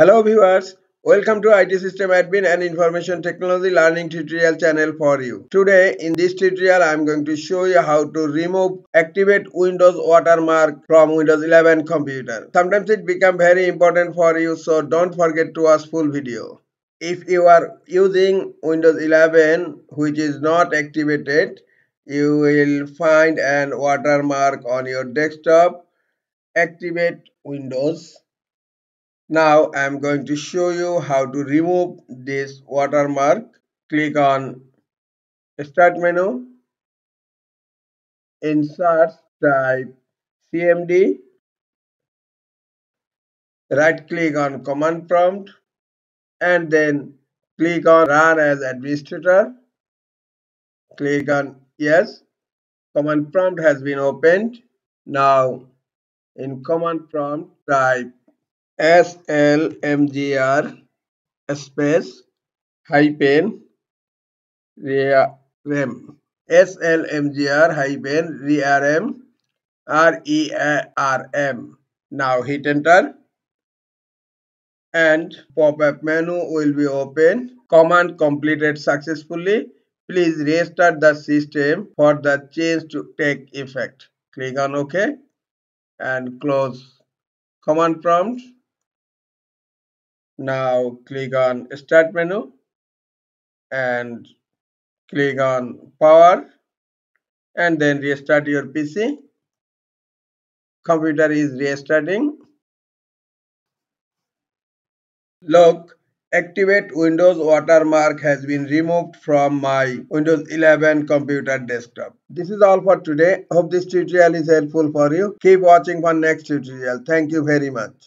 Hello viewers, welcome to IT System Admin and Information Technology Learning Tutorial channel for you. Today in this tutorial I am going to show you how to remove activate Windows watermark from Windows 11 computer. Sometimes it becomes very important for you, so don't forget to watch full video. If you are using Windows 11 which is not activated, you will find an watermark on your desktop. Activate Windows. Now I am going to show you how to remove this watermark. Click on Start menu. In search type CMD. Right click on command prompt and then click on Run as administrator. Click on Yes. Command prompt has been opened. Now in command prompt type slmgr space hyphen rem slmgr hyphen rerm. Now hit enter and pop-up menu will be open. Command completed successfully. Please restart the system for the change to take effect. Click on OK and close command prompt. Now click on Start menu and click on Power and then restart your PC. Computer is restarting. Look, Activate Windows watermark has been removed from my Windows 11 computer desktop. This is all for today. Hope this tutorial is helpful for you. Keep watching for next tutorial. Thank you very much.